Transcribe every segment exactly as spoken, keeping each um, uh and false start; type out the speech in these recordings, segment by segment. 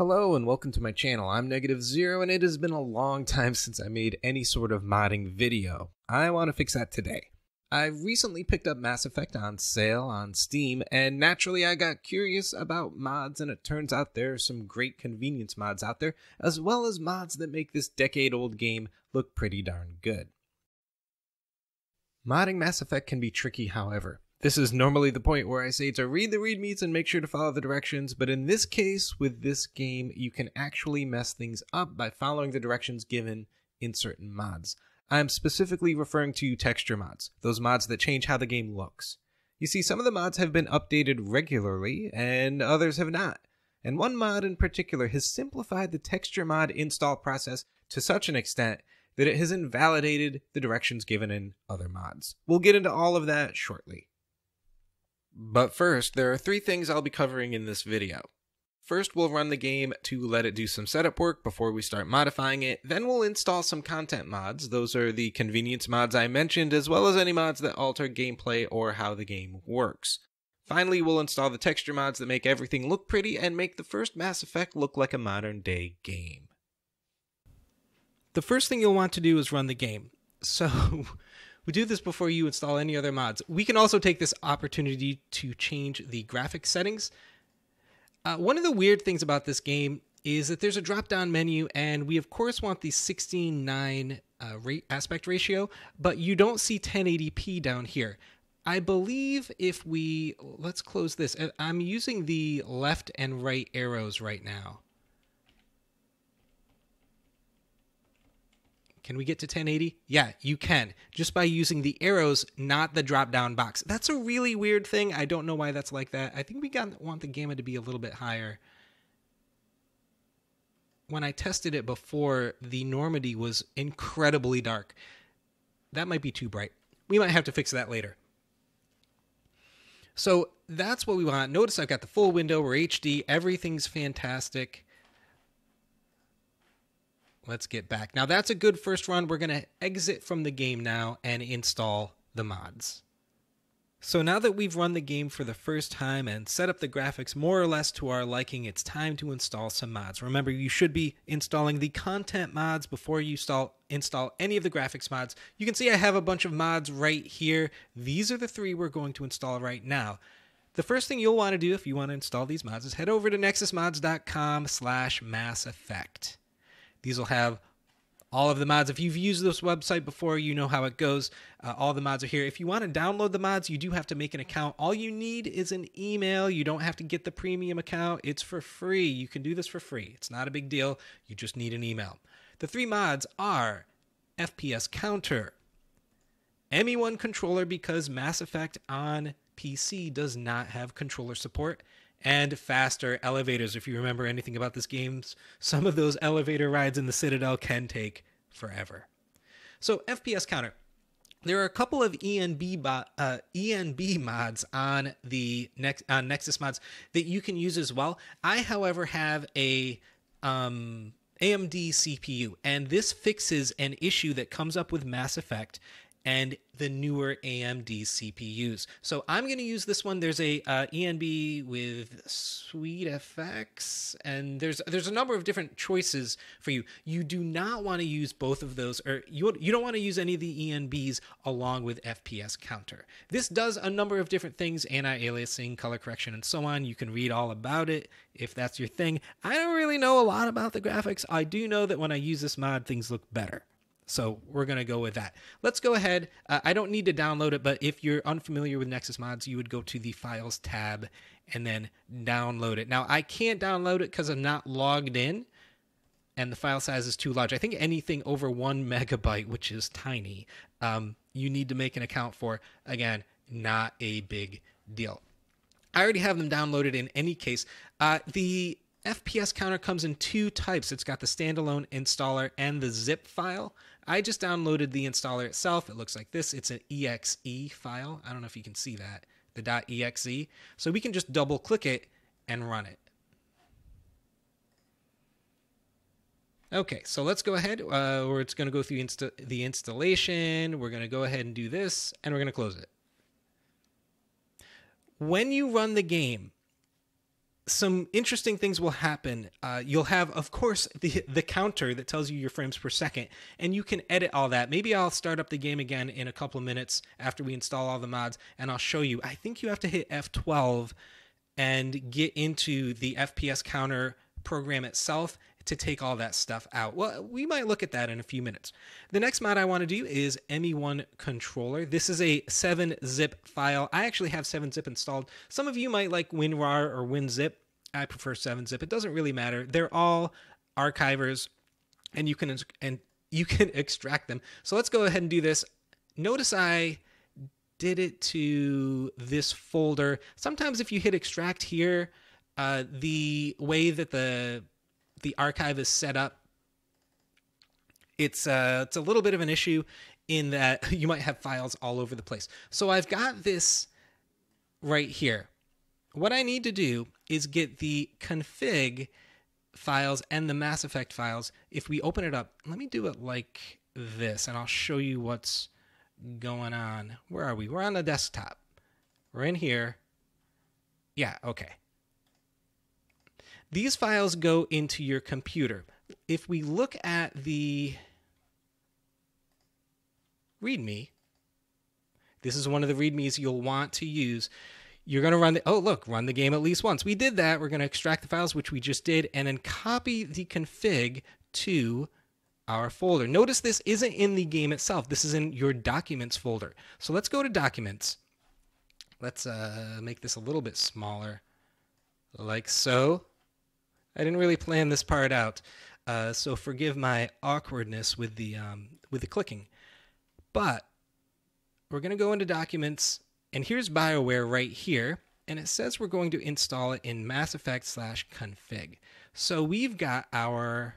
Hello and welcome to my channel. I'm Negative Zero and it has been a long time since I made any sort of modding video. I want to fix that today. I recently picked up Mass Effect on sale on Steam and naturally I got curious about mods, and it turns out there are some great convenience mods out there as well as mods that make this decade old game look pretty darn good. Modding Mass Effect can be tricky, however. This is normally the point where I say to read the readmes and make sure to follow the directions, but in this case, with this game, you can actually mess things up by following the directions given in certain mods. I'm specifically referring to texture mods, those mods that change how the game looks. You see, some of the mods have been updated regularly, and others have not. And one mod in particular has simplified the texture mod install process to such an extent that it has invalidated the directions given in other mods. We'll get into all of that shortly. But first, there are three things I'll be covering in this video. First, we'll run the game to let it do some setup work before we start modifying it. Then we'll install some content mods. Those are the convenience mods I mentioned, as well as any mods that alter gameplay or how the game works. Finally, we'll install the texture mods that make everything look pretty and make the first Mass Effect look like a modern day game. The first thing you'll want to do is run the game. So... we do this before you install any other mods. We can also take this opportunity to change the graphics settings. Uh, one of the weird things about this game is that there's a drop-down menu, and we of course want the sixteen nine uh, rate aspect ratio, but you don't see ten eighty p down here. I believe if we, let's close this. I'm using the left and right arrows right now. Can we get to ten eighty? Yeah, you can, just by using the arrows, not the drop-down box. That's a really weird thing. I don't know why that's like that. I think we got, want the gamma to be a little bit higher. When I tested it before, the Normandy was incredibly dark. That might be too bright. We might have to fix that later. So that's what we want. Notice I've got the full window. We're H D. Everything's fantastic. Let's get back. Now that's a good first run. We're going to exit from the game now and install the mods. So now that we've run the game for the first time and set up the graphics more or less to our liking, it's time to install some mods. Remember, you should be installing the content mods before you install, install any of the graphics mods. You can see I have a bunch of mods right here. These are the three we're going to install right now. The first thing you'll want to do if you want to install these mods is head over to nexus mods dot com slash mass effect. These will have all of the mods. If you've used this website before, you know how it goes. Uh, all the mods are here. If you want to download the mods, you do have to make an account. All you need is an email. You don't have to get the premium account. It's for free. You can do this for free. It's not a big deal. You just need an email. The three mods are F P S Counter, M E one Controller, because Mass Effect on P C does not have controller support, and faster elevators. If you remember anything about this game, some of those elevator rides in the Citadel can take forever. So F P S Counter. There are a couple of E N B, uh, E N B mods on the Nex on Nexus Mods that you can use as well. I, however, have a um, A M D C P U, and this fixes an issue that comes up with Mass Effect and the newer A M D C P Us. So I'm going to use this one. There's a uh, E N B with SweetFX, and there's there's a number of different choices for you. You do not want to use both of those, or you, you don't want to use any of the E N Bs along with F P S Counter. This does a number of different things, anti-aliasing, color correction, and so on. You can read all about it if that's your thing. I don't really know a lot about the graphics. I do know that when I use this mod, things look better. So we're going to go with that. Let's go ahead. Uh, I don't need to download it, but if you're unfamiliar with Nexus Mods, you would go to the Files tab and then download it. Now, I can't download it because I'm not logged in, and the file size is too large. I think anything over one megabyte, which is tiny, um, you need to make an account for. Again, not a big deal. I already have them downloaded in any case. Uh, the F P S Counter comes in two types. It's got the standalone installer and the zip file. I just downloaded the installer itself. It looks like this. It's an exe file. I don't know if you can see that, the .exe. So we can just double click it and run it. Okay, so let's go ahead. Uh, or it's going to go through insta the installation. We're going to go ahead and do this, and we're going to close it. When you run the game, some interesting things will happen. Uh, you'll have, of course, the, the counter that tells you your frames per second, and you can edit all that. Maybe I'll start up the game again in a couple of minutes after we install all the mods, and I'll show you. I think you have to hit F twelve and get into the F P S counter program itself to take all that stuff out. Well, we might look at that in a few minutes. The next mod I want to do is M E one controller. This is a seven zip file. I actually have seven zip installed. Some of you might like WinRAR or WinZip. I prefer seven zip. It doesn't really matter. They're all archivers, and you can and you can extract them. So let's go ahead and do this. Notice I did it to this folder. Sometimes if you hit extract here, uh, the way that the the archive is set up, it's uh, it's a little bit of an issue in that you might have files all over the place. So I've got this right here. What I need to do is get the config files and the Mass Effect files. If we open it up, let me do it like this, and I'll show you what's going on. Where are we? We're on the desktop. We're in here. Yeah, okay. These files go into your computer. If we look at the README, this is one of the READMEs you'll want to use. You're going to run the, oh, look, run the game at least once. We did that. We're going to extract the files, which we just did, and then copy the config to our folder. Notice this isn't in the game itself. This is in your documents folder. So let's go to documents. Let's uh, make this a little bit smaller, like so. I didn't really plan this part out, uh, so forgive my awkwardness with the um, with the clicking. But we're going to go into Documents, and here's BioWare right here, and it says we're going to install it in Mass Effect slash config. So we've got our,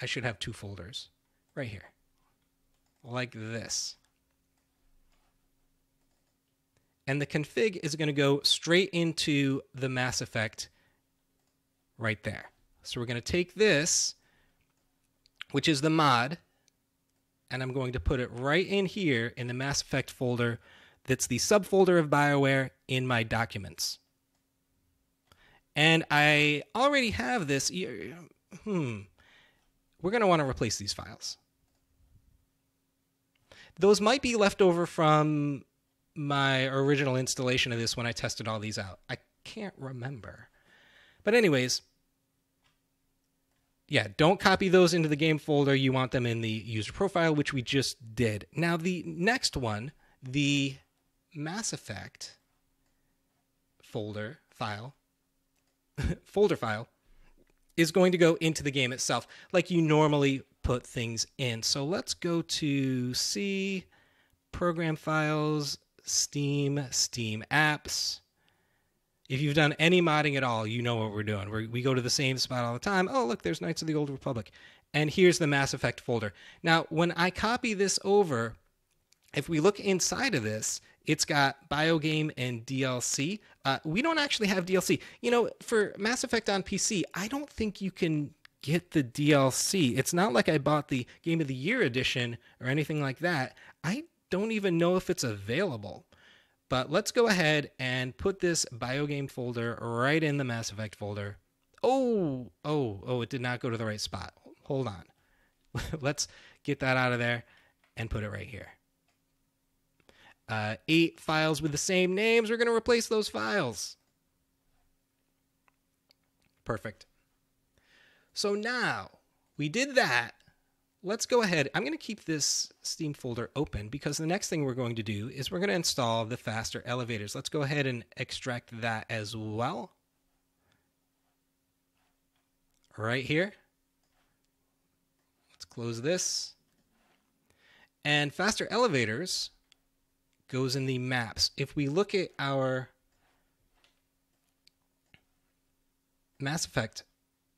I should have two folders right here, like this. And the config is going to go straight into the Mass Effect right there. So we're going to take this, which is the mod, and I'm going to put it right in here in the Mass Effect folder. That's the subfolder of BioWare in my documents. And I already have this. Hmm. We're going to want to replace these files. Those might be left over from my original installation of this when I tested all these out. I can't remember. But anyways, yeah, don't copy those into the game folder. You want them in the user profile, which we just did. Now the next one, the Mass Effect folder file, folder file is going to go into the game itself like you normally put things in. So let's go to C, program files, Steam, Steam apps. If you've done any modding at all, you know what we're doing. We're, we go to the same spot all the time. Oh, look, there's Knights of the Old Republic. And here's the Mass Effect folder. Now, when I copy this over, if we look inside of this, it's got BioGame and D L C. Uh, we don't actually have D L C. You know, for Mass Effect on P C, I don't think you can get the D L C. It's not like I bought the Game of the Year edition or anything like that. I don't even know if it's available, but let's go ahead and put this BioGame folder right in the Mass Effect folder. Oh, oh, oh, it did not go to the right spot. Hold on. Let's get that out of there and put it right here. Uh, eight files with the same names. We're going to replace those files. Perfect. So now we did that. Let's go ahead. I'm going to keep this Steam folder open because the next thing we're going to do is we're going to install the faster elevators. Let's go ahead and extract that as well. Right here. Let's close this. And faster elevators goes in the maps. If we look at our Mass Effect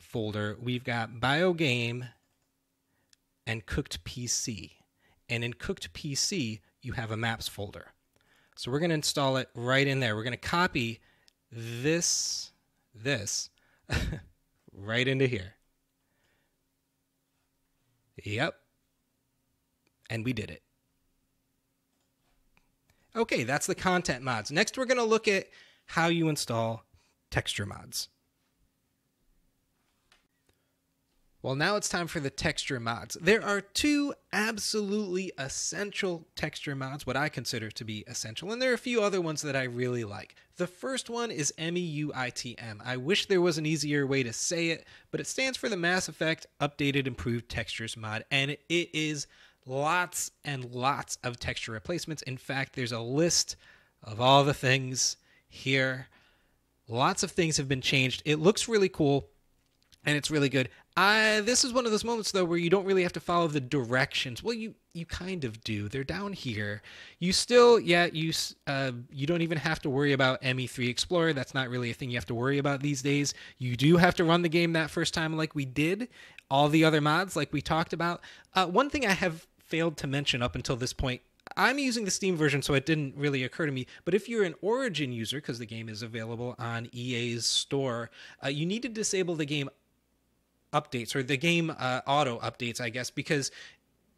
folder, we've got BioGame and Cooked P C. And in Cooked P C, you have a maps folder. So we're going to install it right in there. We're going to copy this, this, right into here. Yep. And we did it. Okay, that's the content mods. Next, we're going to look at how you install texture mods. Well, now it's time for the texture mods. There are two absolutely essential texture mods, what I consider to be essential, and there are a few other ones that I really like. The first one is M E U I T M. I wish there was an easier way to say it, but it stands for the Mass Effect Updated Improved Textures mod, and it is lots and lots of texture replacements. In fact, there's a list of all the things here. Lots of things have been changed. It looks really cool, and it's really good. Uh, this is one of those moments, though, where you don't really have to follow the directions. Well, you, you kind of do. They're down here. You still, yeah, you uh, you don't even have to worry about M E three Explorer. That's not really a thing you have to worry about these days. You do have to run the game that first time like we did. All the other mods like we talked about. Uh, one thing I have failed to mention up until this point, I'm using the Steam version, so it didn't really occur to me. But if you're an Origin user, because the game is available on E A's store, uh, you need to disable the game updates, or the game uh, auto updates, I guess, because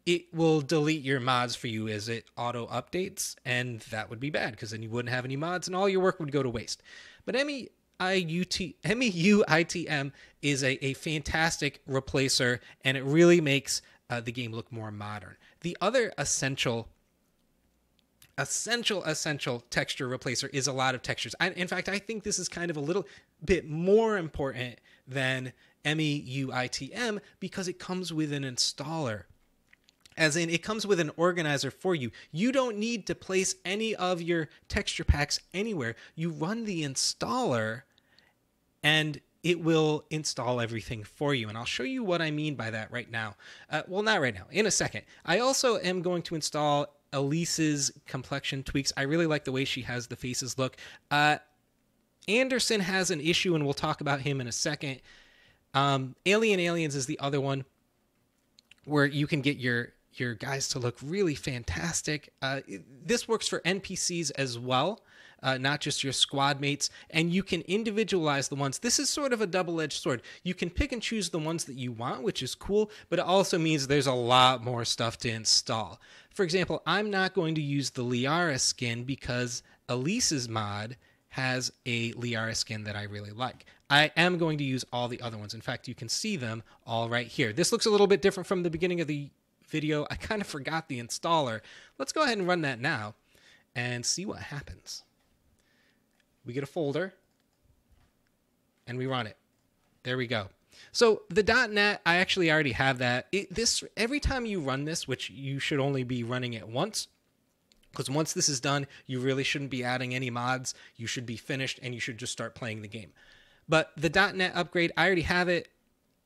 it will delete your mods for you as it auto updates, and that would be bad because then you wouldn't have any mods and all your work would go to waste. But M E U I T M is a, a fantastic replacer, and it really makes uh, the game look more modern. The other essential Essential, essential texture replacer is a lot of textures. I, in fact, I think this is kind of a little bit more important than M E U I T M because it comes with an installer. As in, it comes with an organizer for you. You don't need to place any of your texture packs anywhere. You run the installer and it will install everything for you. And I'll show you what I mean by that right now. Uh, well, not right now, in a second. I also am going to install Elise's complexion tweaks. I really like the way she has the faces look. Uh, Anderson has an issue, and we'll talk about him in a second. Um, Alien Aliens is the other one where you can get your, your guys to look really fantastic. Uh, it, this works for N P Cs as well, uh, not just your squad mates. And you can individualize the ones. This is sort of a double-edged sword. You can pick and choose the ones that you want, which is cool, but it also means there's a lot more stuff to install. For example, I'm not going to use the Liara skin because Elise's mod has a Liara skin that I really like. I am going to use all the other ones. In fact, you can see them all right here. This looks a little bit different from the beginning of the video. I kind of forgot the installer. Let's go ahead and run that now and see what happens. We get a folder and we run it. There we go. So the .NET, I actually already have that. It, this every time you run this, which you should only be running it once, because once this is done, you really shouldn't be adding any mods. You should be finished, and you should just start playing the game. But the .NET upgrade, I already have it.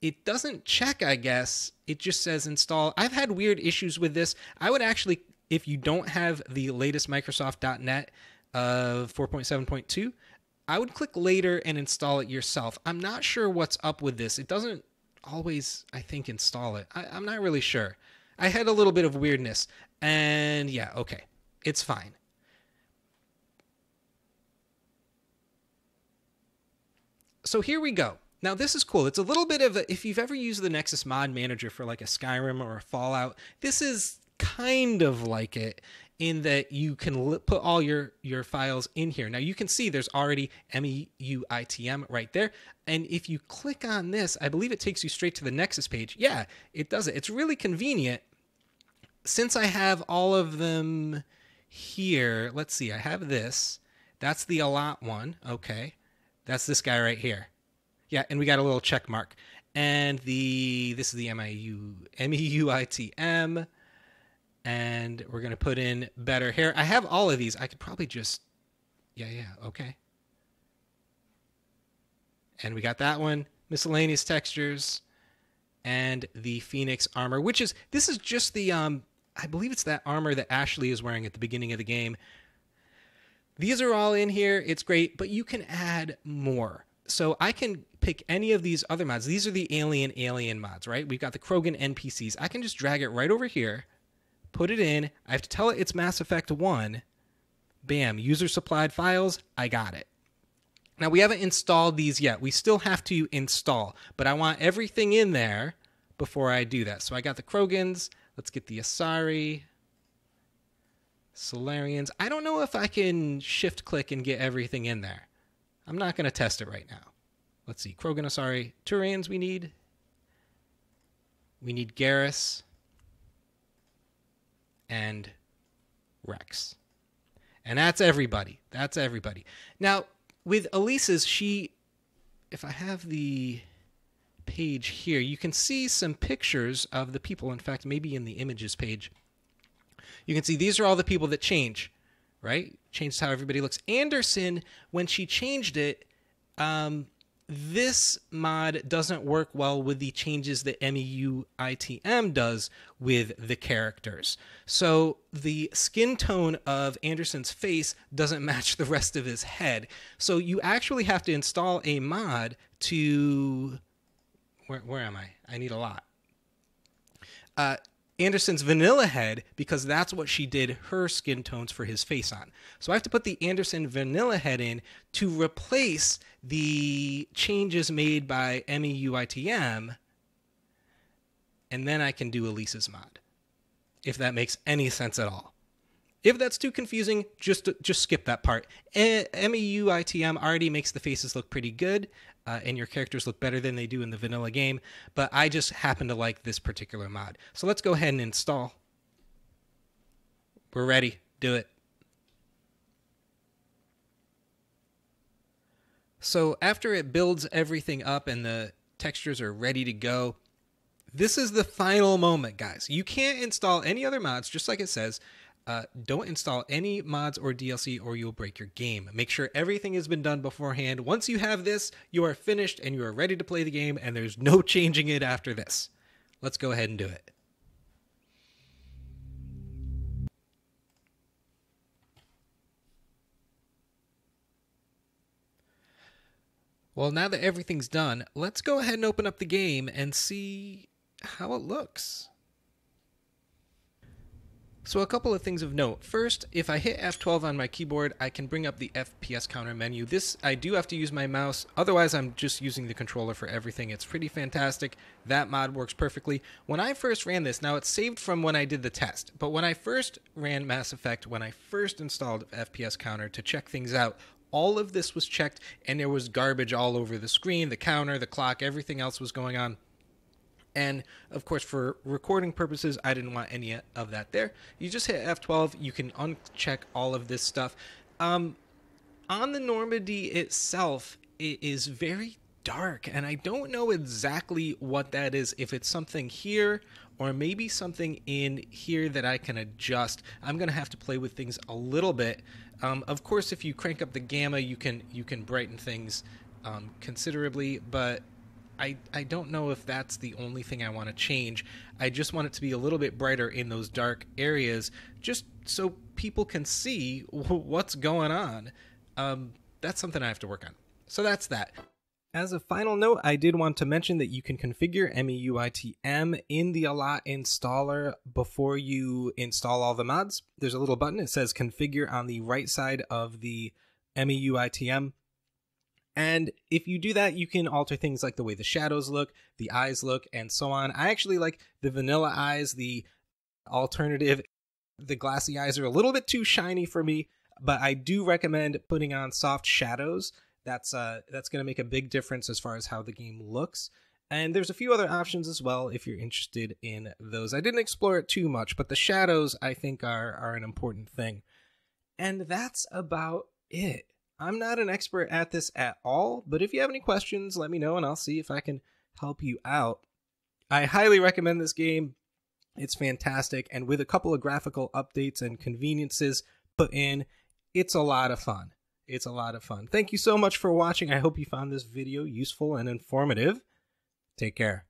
It doesn't check, I guess. It just says install. I've had weird issues with this. I would actually, if you don't have the latest Microsoft dot net of uh, four point seven point two, I would click later and install it yourself. I'm not sure what's up with this. It doesn't always, I think, install it. I, I'm not really sure. I had a little bit of weirdness. And yeah, okay. It's fine. So here we go. Now, this is cool. It's a little bit of a, if you've ever used the Nexus Mod Manager for like a Skyrim or a Fallout, this is kind of like it, in that you can put all your, your files in here. Now you can see there's already M E U I T M right there. And if you click on this, I believe it takes you straight to the Nexus page. Yeah, it does it. It's really convenient. Since I have all of them here, let's see, I have this. That's the ALOT one, okay. That's this guy right here. Yeah, and we got a little check mark. And the, this is the M E U I T M. And we're going to put in better hair. I have all of these. I could probably just, yeah, yeah, okay. And we got that one, miscellaneous textures, and the Phoenix Armor, which is, this is just the, um, I believe it's that armor that Ashley is wearing at the beginning of the game. These are all in here. It's great, but you can add more. So I can pick any of these other mods. These are the Alien Alien mods, right? We've got the Krogan N P Cs. I can just drag it right over here. Put it in. I have to tell it it's Mass Effect one. Bam. User supplied files. I got it. Now, we haven't installed these yet. We still have to install, but I want everything in there before I do that. So I got the Krogans. Let's get the Asari. Salarians. I don't know if I can shift click and get everything in there. I'm not going to test it right now. Let's see. Krogan, Asari, Turians we need. We need Garrus and Rex. And that's everybody. That's everybody. Now, with Elise's, she... If I have the page here, you can see some pictures of the people. In fact, maybe in the images page, you can see these are all the people that change, right? Changed how everybody looks. Anderson, when she changed it, um, this mod doesn't work well with the changes that M E U I T M does with the characters. So the skin tone of Anderson's face doesn't match the rest of his head. So you actually have to install a mod to... Where, where am I? I need a lot. Uh, Anderson's vanilla head, because that's what she did her skin tones for his face on. So I have to put the Anderson vanilla head in to replace the changes made by M E U I T M, and then I can do Elise's mod, if that makes any sense at all. If that's too confusing, just just skip that part. M E U I T M already makes the faces look pretty good, uh, and your characters look better than they do in the vanilla game, but I just happen to like this particular mod. So let's go ahead and install. We're ready. Do it. So after it builds everything up and the textures are ready to go, this is the final moment, guys. You can't install any other mods, just like it says. Uh, don't install any mods or D L C or you'll break your game. Make sure everything has been done beforehand. Once you have this, you are finished and you are ready to play the game, and there's no changing it after this. Let's go ahead and do it. Well, now that everything's done, let's go ahead and open up the game and see how it looks. So a couple of things of note. First, if I hit F twelve on my keyboard, I can bring up the F P S counter menu. This, I do have to use my mouse. Otherwise, I'm just using the controller for everything. It's pretty fantastic. That mod works perfectly. When I first ran this, now it's saved from when I did the test, but when I first ran Mass Effect, when I first installed F P S counter to check things out, all of this was checked and there was garbage all over the screen, the counter, the clock, everything else was going on. And of course, for recording purposes, I didn't want any of that there. You just hit F twelve, you can uncheck all of this stuff. Um, on the Normandy itself, it is very dark, and I don't know exactly what that is, if it's something here or maybe something in here that I can adjust. I'm gonna have to play with things a little bit. Um, of course, if you crank up the gamma, you can, you can brighten things um, considerably, but I, I don't know if that's the only thing I want to change. I just want it to be a little bit brighter in those dark areas, just so people can see what's going on. Um, that's something I have to work on. So that's that. As a final note, I did want to mention that you can configure M E U I T M in the ALOT installer before you install all the mods. There's a little button. It says configure on the right side of the M E U I T M. And if you do that, you can alter things like the way the shadows look, the eyes look, and so on. I actually like the vanilla eyes, the alternative. The glassy eyes are a little bit too shiny for me, but I do recommend putting on soft shadows. That's, uh, that's going to make a big difference as far as how the game looks. And there's a few other options as well if you're interested in those. I didn't explore it too much, but the shadows, I think, are, are an important thing. And that's about it. I'm not an expert at this at all, but if you have any questions, let me know and I'll see if I can help you out. I highly recommend this game. It's fantastic, and with a couple of graphical updates and conveniences put in, it's a lot of fun. It's a lot of fun. Thank you so much for watching. I hope you found this video useful and informative. Take care.